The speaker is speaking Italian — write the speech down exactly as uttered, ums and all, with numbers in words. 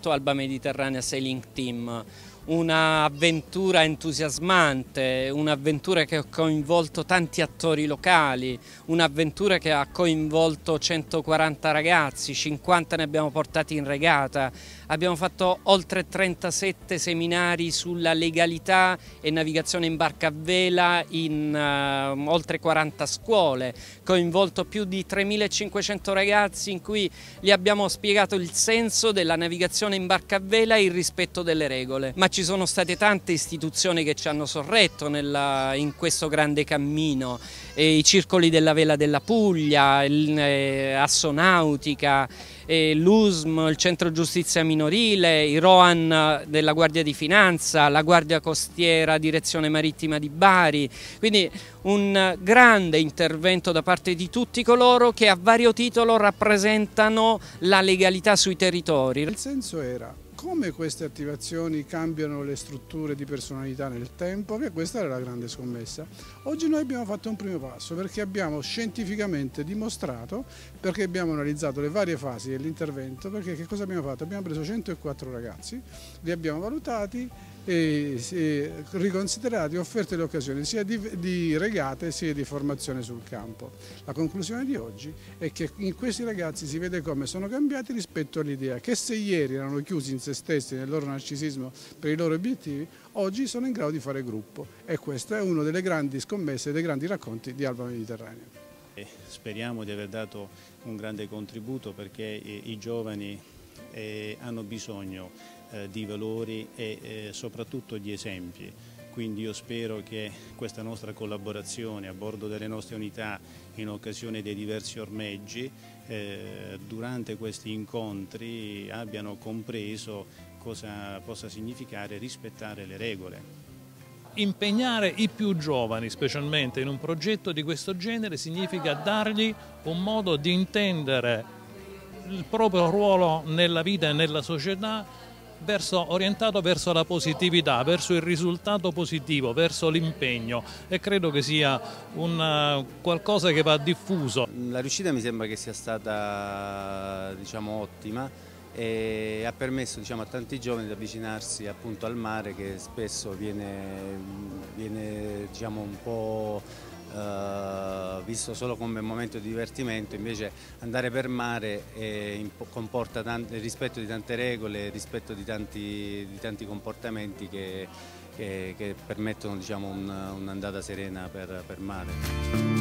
progetto Alba Mediterranea Sailing Team, un'avventura entusiasmante, un'avventura che ha coinvolto tanti attori locali, un'avventura che ha coinvolto centoquaranta ragazzi, cinquanta ne abbiamo portati in regata, abbiamo fatto oltre trentasette seminari sulla legalità e navigazione in barca a vela in uh, oltre quaranta scuole, coinvolto più di tremilacinquecento ragazzi in cui gli abbiamo spiegato il senso della navigazione in barca a vela e il rispetto delle regole. Ma ci sono state tante istituzioni che ci hanno sorretto nella, in questo grande cammino, e i circoli della vela della Puglia, il, eh, Assonautica, eh, l'U S M, il Centro Giustizia Minorile, i Roan della Guardia di Finanza, la Guardia Costiera, Direzione Marittima di Bari, quindi un grande intervento da parte di tutti coloro che a vario titolo rappresentano la legalità sui territori. Il senso era come queste attivazioni cambiano le strutture di personalità nel tempo, che questa era la grande scommessa. Oggi noi abbiamo fatto un primo passo, perché abbiamo scientificamente dimostrato, perché abbiamo analizzato le varie fasi dell'intervento, perché che cosa abbiamo fatto? Abbiamo preso centoquattro ragazzi, li abbiamo valutati e, e riconsiderati, offerte le occasioni sia di, di regate sia di formazione sul campo. La conclusione di oggi è che in questi ragazzi si vede come sono cambiati rispetto all'idea che se ieri erano chiusi in se stessi, nel loro narcisismo, per i loro obiettivi, oggi sono in grado di fare gruppo, e questo è uno delle grandi scommesse e dei grandi racconti di Alba Mediterranea. Speriamo di aver dato un grande contributo, perché i giovani hanno bisogno di valori e soprattutto di esempi. Quindi io spero che questa nostra collaborazione a bordo delle nostre unità, in occasione dei diversi ormeggi, eh, durante questi incontri abbiano compreso cosa possa significare rispettare le regole. Impegnare i più giovani, specialmente in un progetto di questo genere, significa dargli un modo di intendere il proprio ruolo nella vita e nella società, Verso, orientato verso la positività, verso il risultato positivo, verso l'impegno, e credo che sia un, qualcosa che va diffuso. La riuscita mi sembra che sia stata, diciamo, ottima, e ha permesso, diciamo, a tanti giovani di avvicinarsi appunto al mare, che spesso viene, viene diciamo, un po' Uh, visto solo come momento di divertimento. Invece andare per mare eh, comporta tante, rispetto di tante regole, rispetto di tanti, di tanti comportamenti che, che, che permettono, diciamo, un'andata serena per, per mare.